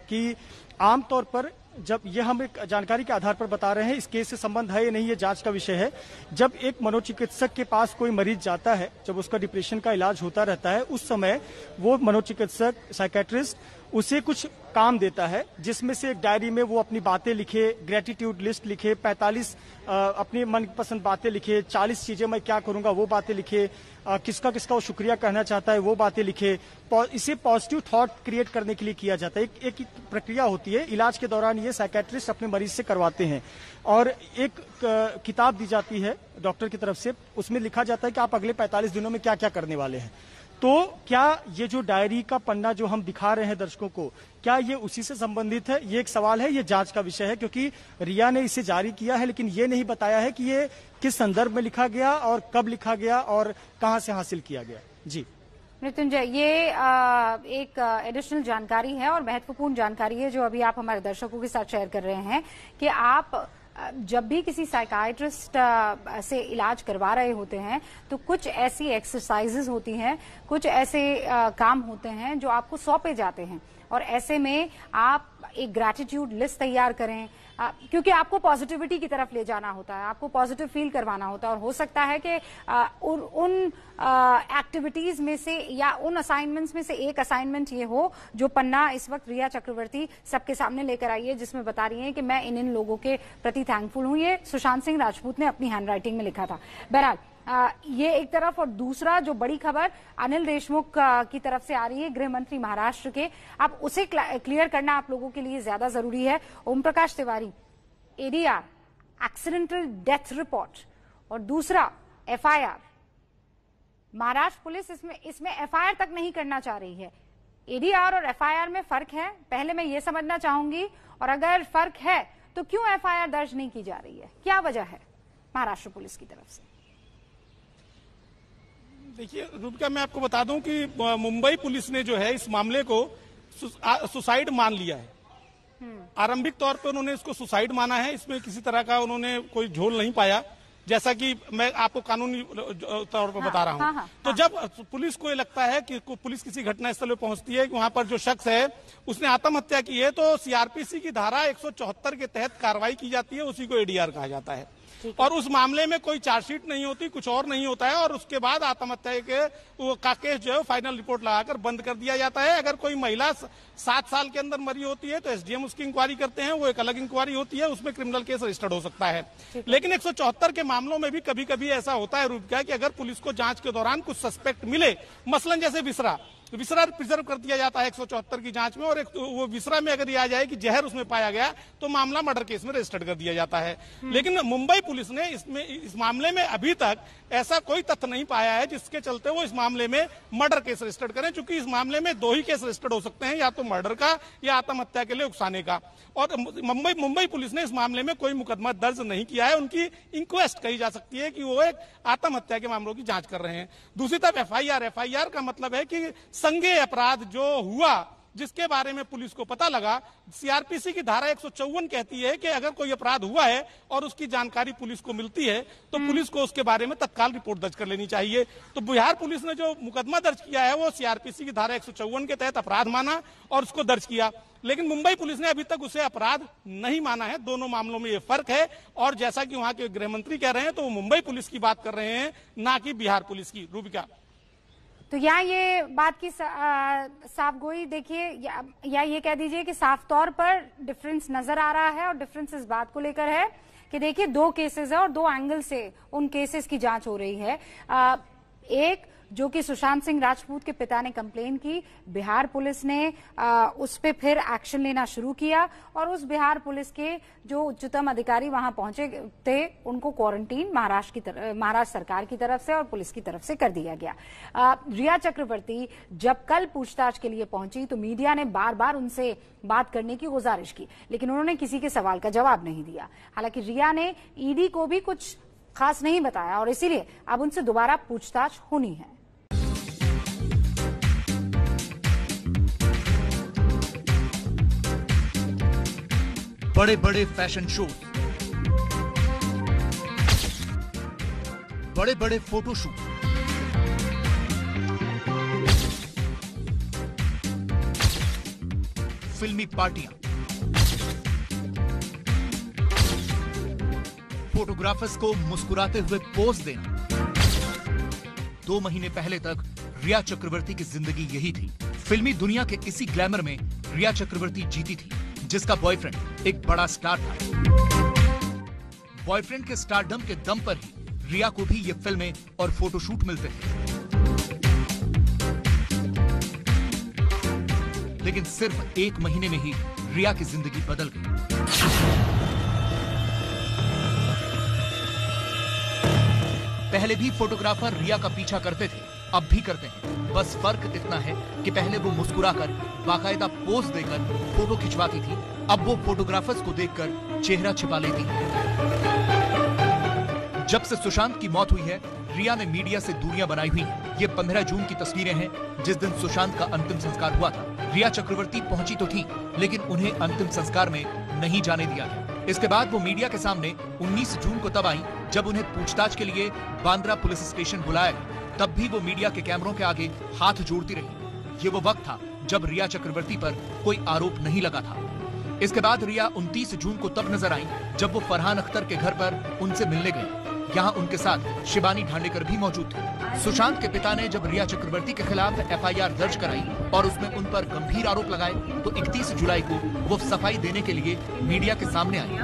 कि आमतौर पर जब ये हम एक जानकारी के आधार पर बता रहे हैं, इस केस से संबंध है या नहीं ये जांच का विषय है, जब एक मनोचिकित्सक के पास कोई मरीज जाता है, जब उसका डिप्रेशन का इलाज होता रहता है, उस समय वो मनोचिकित्सक साइकेट्रिस्ट उसे कुछ काम देता है जिसमें से एक डायरी में वो अपनी बातें लिखे, ग्रेटिट्यूड लिस्ट लिखे, 45 अपनी मनपसंद बातें लिखे, 40 चीजें मैं क्या करूंगा वो बातें लिखे, किसका किसका वो शुक्रिया कहना चाहता है वो बातें लिखे। इसे पॉजिटिव थॉट क्रिएट करने के लिए किया जाता है, एक प्रक्रिया होती है, इलाज के दौरान ये साइकेट्रिस्ट अपने मरीज से करवाते हैं और एक किताब दी जाती है डॉक्टर की तरफ से, उसमें लिखा जाता है कि आप अगले 45 दिनों में क्या क्या करने वाले हैं। तो क्या ये जो डायरी का पन्ना जो हम दिखा रहे हैं दर्शकों को, क्या ये उसी से संबंधित है, ये एक सवाल है, ये जांच का विषय है, क्योंकि रिया ने इसे जारी किया है लेकिन ये नहीं बताया है कि ये किस संदर्भ में लिखा गया और कब लिखा गया और कहां से हासिल किया गया। जी मृत्युंजय, ये एक एडिशनल जानकारी है और महत्वपूर्ण जानकारी है जो अभी आप हमारे दर्शकों के साथ शेयर कर रहे हैं कि आप जब भी किसी साइकाइट्रिस्ट से इलाज करवा रहे होते हैं तो कुछ ऐसी एक्सरसाइजेज होती हैं, कुछ ऐसे काम होते हैं जो आपको सौंपे जाते हैं और ऐसे में आप एक ग्रैटिट्यूड लिस्ट तैयार करें, क्योंकि आपको पॉजिटिविटी की तरफ ले जाना होता है, आपको पॉजिटिव फील करवाना होता है और हो सकता है कि उन एक्टिविटीज में से या उन असाइनमेंट्स में से एक असाइनमेंट ये हो जो पन्ना इस वक्त रिया चक्रवर्ती सबके सामने लेकर आई है जिसमें बता रही है कि मैं इन लोगों के प्रति थैंकफुल हूं, ये सुशांत सिंह राजपूत ने अपनी हैंडराइटिंग में लिखा था। बहरहाल ये एक तरफ, और दूसरा जो बड़ी खबर अनिल देशमुख की तरफ से आ रही है गृह मंत्री महाराष्ट्र के, अब उसे क्लियर करना आप लोगों के लिए ज्यादा जरूरी है। Om Prakash Tiwari, ADR accidental death report और दूसरा एफआईआर, महाराष्ट्र पुलिस इसमें एफआईआर तक नहीं करना चाह रही है। एडीआर और एफआईआर में फर्क है, पहले मैं ये समझना चाहूंगी, और अगर फर्क है तो क्यों एफआईआर दर्ज नहीं की जा रही है, क्या वजह है महाराष्ट्र पुलिस की तरफ से? देखिए रूपिका, मैं आपको बता दूं कि मुंबई पुलिस ने जो है इस मामले को सुसाइड मान लिया है आरंभिक तौर पर उन्होंने इसको सुसाइड माना है, इसमें किसी तरह का उन्होंने कोई झोल नहीं पाया, जैसा कि मैं आपको कानूनी तौर पर बता रहा हूं। तो जब पुलिस को ये लगता है कि पुलिस किसी घटनास्थल पर पहुंचती है कि वहां पर जो शख्स है उसने आत्महत्या की है, तो सीआरपीसी की धारा 174 के तहत कार्रवाई की जाती है, उसी को एडीआर कहा जाता है। और उस मामले में कोई चार्जशीट नहीं होती, कुछ और नहीं होता है, और उसके बाद आत्महत्या का केस जो है फाइनल रिपोर्ट लगाकर बंद कर दिया जाता है। अगर कोई महिला 7 साल के अंदर मरी होती है तो एसडीएम उसकी इंक्वायरी करते हैं, वो एक अलग इंक्वायरी होती है, उसमें क्रिमिनल केस रजिस्टर्ड हो सकता है। लेकिन 174 के मामलों में भी कभी कभी ऐसा होता है रूपका कि अगर पुलिस को जांच के दौरान कुछ सस्पेक्ट मिले, मसलन जैसे विसरा प्रिजर्व कर दिया जाता है 174 की जांच में, और वो विसरा में अगर ये आ जाए कि जहर उसमें पाया गया तो मामला मर्डर केस में रजिस्टर्ड कर दिया जाता है। लेकिन मुंबई पुलिस ने इस मामले में अभी तक ऐसा कोई तथ्य नहीं पाया है जिसके चलते वो इस मामले में मर्डर केस रजिस्टर्ड करें, क्योंकि इस मामले में 2 ही केस रजिस्टर्ड हो सकते हैं, या तो मर्डर का या आत्महत्या के लिए उकसाने का। और मुंबई पुलिस ने इस मामले में कोई मुकदमा दर्ज नहीं किया है, उनकी इंक्वेस्ट कही जा सकती है कि वो एक आत्महत्या के मामलों की जांच कर रहे हैं। दूसरी तरफ एफआईआर का मतलब है कि संज्ञेय अपराध जो हुआ, जिसके बारे में पुलिस को पता लगा, सीआरपीसी की धारा 154 कहती है कि अगर कोई अपराध हुआ है और उसकी जानकारी पुलिस को मिलती है तो पुलिस को उसके बारे में तत्काल रिपोर्ट दर्ज कर लेनी चाहिए। तो बिहार पुलिस ने जो मुकदमा दर्ज किया है वो सीआरपीसी की धारा 154 के तहत अपराध माना और उसको दर्ज किया, लेकिन मुंबई पुलिस ने अभी तक उसे अपराध नहीं माना है। दोनों मामलों में ये फर्क है, और जैसा कि वहां के गृह मंत्री कह रहे हैं तो वो मुंबई पुलिस की बात कर रहे हैं, ना कि बिहार पुलिस की। रूबिका, तो यहाँ ये बात की साफगोई देखिए, या ये कह दीजिए कि साफ तौर पर डिफरेंस नजर आ रहा है, और डिफरेंस इस बात को लेकर है कि देखिए 2 केसेस है और 2 एंगल से उन केसेस की जांच हो रही है। एक जो कि सुशांत सिंह राजपूत के पिता ने कंप्लेन की, बिहार पुलिस ने उस पे फिर एक्शन लेना शुरू किया, और उस बिहार पुलिस के जो उच्चतम अधिकारी वहां पहुंचे थे उनको क्वारंटीन महाराष्ट्र सरकार की तरफ से और पुलिस की तरफ से कर दिया गया। रिया चक्रवर्ती जब कल पूछताछ के लिए पहुंची तो मीडिया ने बार बार उनसे बात करने की गुजारिश की, लेकिन उन्होंने किसी के सवाल का जवाब नहीं दिया। हालांकि रिया ने ईडी को भी कुछ खास नहीं बताया और इसीलिए अब उनसे दोबारा पूछताछ होनी है। बड़े बड़े फैशन शोज, बड़े बड़े फोटोशूट, फिल्मी पार्टियां, फोटोग्राफर्स को मुस्कुराते हुए पोज देना। 2 महीने पहले तक रिया चक्रवर्ती की जिंदगी यही थी। फिल्मी दुनिया के इसी ग्लैमर में रिया चक्रवर्ती जीती थी, जिसका बॉयफ्रेंड एक बड़ा स्टार था। बॉयफ्रेंड के स्टारडम के दम पर ही रिया को भी ये फिल्में और फोटोशूट मिलते थे, लेकिन सिर्फ 1 महीने में ही रिया की जिंदगी बदल गई। पहले भी फोटोग्राफर रिया का पीछा करते थे, अब भी करते हैं, बस फर्क इतना है कि पहले वो मुस्कुराकर बाकायदा पोज देकर फोटो खिंचवाती थी, अब वो फोटोग्राफर्स को देखकर चेहरा छिपा लेती है। जब से सुशांत की मौत हुई है, रिया ने मीडिया से दूरियां बनाई हुई है। ये 15 जून की तस्वीरें हैं, जिस दिन सुशांत का अंतिम संस्कार हुआ था। रिया चक्रवर्ती पहुंची तो थी, लेकिन उन्हें अंतिम संस्कार में नहीं जाने दिया गया। इसके बाद वो मीडिया के सामने 19 जून को तब आई, जब उन्हें पूछताछ के लिए बांद्रा पुलिस स्टेशन बुलाया। तब भी वो मीडिया के कैमरों के आगे हाथ जोड़ती रही। ये वो वक्त था जब रिया चक्रवर्ती पर कोई आरोप नहीं लगा था। इसके बाद रिया 29 जून को तब नजर आई, जब वो फरहान अख्तर के घर पर उनसे मिलने गई। यहाँ उनके साथ शिवानी ढांडेकर भी मौजूद थी। सुशांत के पिता ने जब रिया चक्रवर्ती के खिलाफ एफआईआर दर्ज कराई और उसमें उन पर गंभीर आरोप लगाए, तो 31 जुलाई को वो सफाई देने के लिए मीडिया के सामने आई।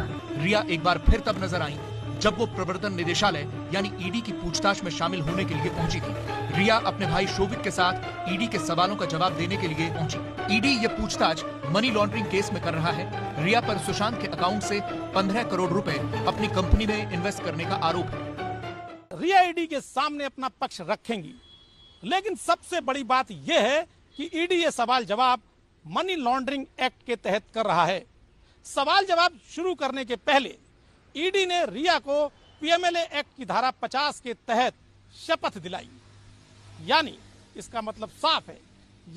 रिया एक बार फिर तब नजर आई, जब वो प्रवर्तन निदेशालय यानी ईडी की पूछताछ में शामिल होने के लिए पहुंची थी। रिया अपने भाई शोभिक के साथ ईडी के सवालों का जवाब देने के लिए पहुंची। ईडी ये पूछताछ मनी लॉन्ड्रिंग केस में कर रहा है। रिया पर सुशांत के अकाउंट से 15 करोड़ रुपए अपनी कंपनी में इन्वेस्ट करने का आरोप है। रिया ईडी के सामने अपना पक्ष रखेंगी, लेकिन सबसे बड़ी बात यह है कि ईडी ये सवाल जवाब मनी लॉन्ड्रिंग एक्ट के तहत कर रहा है। सवाल जवाब शुरू करने के पहले ईडी ने रिया को पीएमएलए एक्ट की धारा 50 के तहत शपथ दिलाई, यानी इसका मतलब साफ है,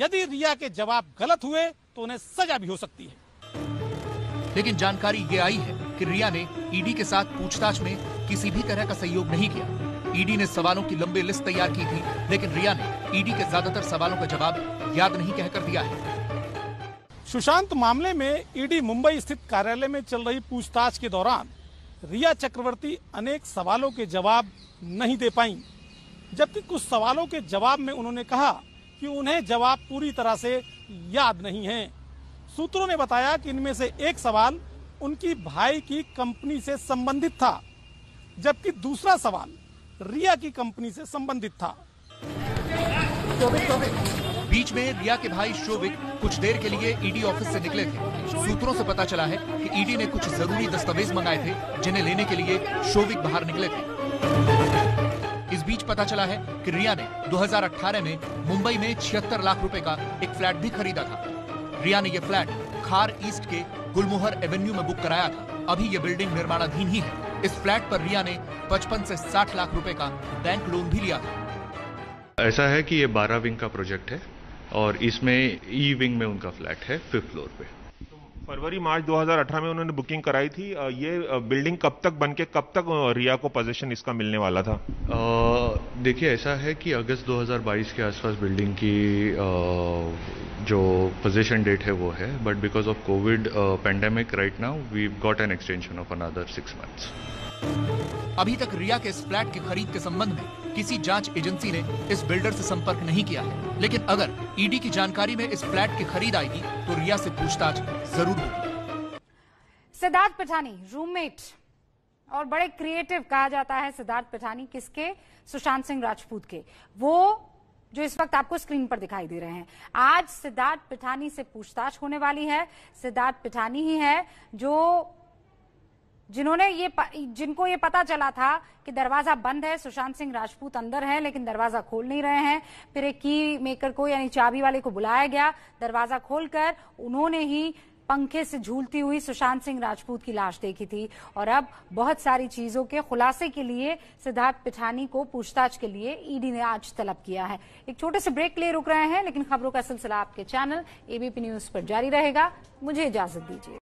यदि रिया के जवाब गलत हुए तो उन्हें सजा भी हो सकती है। लेकिन जानकारी ये आई है कि रिया ने ईडी के साथ पूछताछ में किसी भी तरह का सहयोग नहीं किया। ईडी ने सवालों की लंबी लिस्ट तैयार की थी, लेकिन रिया ने ईडी के ज्यादातर सवालों का जवाब याद नहीं कहकर दिया है। सुशांत मामले में ईडी मुंबई स्थित कार्यालय में चल रही पूछताछ के दौरान रिया चक्रवर्ती अनेक सवालों के जवाब नहीं दे पाईं, जबकि कुछ सवालों के जवाब में उन्होंने कहा कि उन्हें जवाब पूरी तरह से याद नहीं है। सूत्रों ने बताया कि इनमें से एक सवाल उनकी भाई की कंपनी से संबंधित था, जबकि दूसरा सवाल रिया की कंपनी से संबंधित था। बीच में रिया के भाई शोभिक कुछ देर के लिए ईडी ऑफिस से निकले थे। सूत्रों से पता चला है कि ईडी ने कुछ जरूरी दस्तावेज मंगाए थे, जिन्हें लेने के लिए शोभिक बाहर निकले थे। इस बीच पता चला है कि रिया ने 2018 में मुंबई में 76 लाख रुपए का एक फ्लैट भी खरीदा था। रिया ने यह फ्लैट खार ईस्ट के गुलमोहर एवेन्यू में बुक कराया था। अभी ये बिल्डिंग निर्माणाधीन ही है। इस फ्लैट पर रिया ने 55 से 60 लाख रूपये का बैंक लोन भी लिया था। ऐसा है कि ये 12 विंग का प्रोजेक्ट है और इसमें ई विंग में उनका फ्लैट है 5th फ्लोर पे। फरवरी मार्च 2018 में उन्होंने बुकिंग कराई थी। ये बिल्डिंग कब तक बनके कब तक रिया को पोजीशन इसका मिलने वाला था? देखिए ऐसा है कि अगस्त 2022 के आसपास बिल्डिंग की जो पोजीशन डेट है वो है, but because of Covid pandemic right now we got an extension of another 6 months. अभी तक रिया के इस फ्लैट की खरीद के संबंध में किसी जांच एजेंसी ने इस बिल्डर से संपर्क नहीं किया है, लेकिन अगर ईडी की जानकारी में इस फ्लैट की खरीद आएगी तो रिया से पूछताछ जरूर होगी। सिद्धार्थ पिठानी रूममेट और बड़े क्रिएटिव कहा जाता है सिद्धार्थ पिठानी, किसके? सुशांत सिंह राजपूत के। वो जो इस वक्त आपको स्क्रीन पर दिखाई दे रहे हैं, आज सिद्धार्थ पिठानी से पूछताछ होने वाली है। सिद्धार्थ पिठानी ही है जिनको ये पता चला था कि दरवाजा बंद है, सुशांत सिंह राजपूत अंदर हैं लेकिन दरवाजा खोल नहीं रहे हैं। फिर एक की मेकर को यानी चाबी वाले को बुलाया गया, दरवाजा खोलकर उन्होंने ही पंखे से झूलती हुई सुशांत सिंह राजपूत की लाश देखी थी। और अब बहुत सारी चीजों के खुलासे के लिए सिद्धार्थ पिठानी को पूछताछ के लिए ईडी ने आज तलब किया है। एक छोटे से ब्रेक के लिए रुक रहे हैं, लेकिन खबरों का सिलसिला आपके चैनल एबीपी न्यूज पर जारी रहेगा। मुझे इजाजत दीजिए।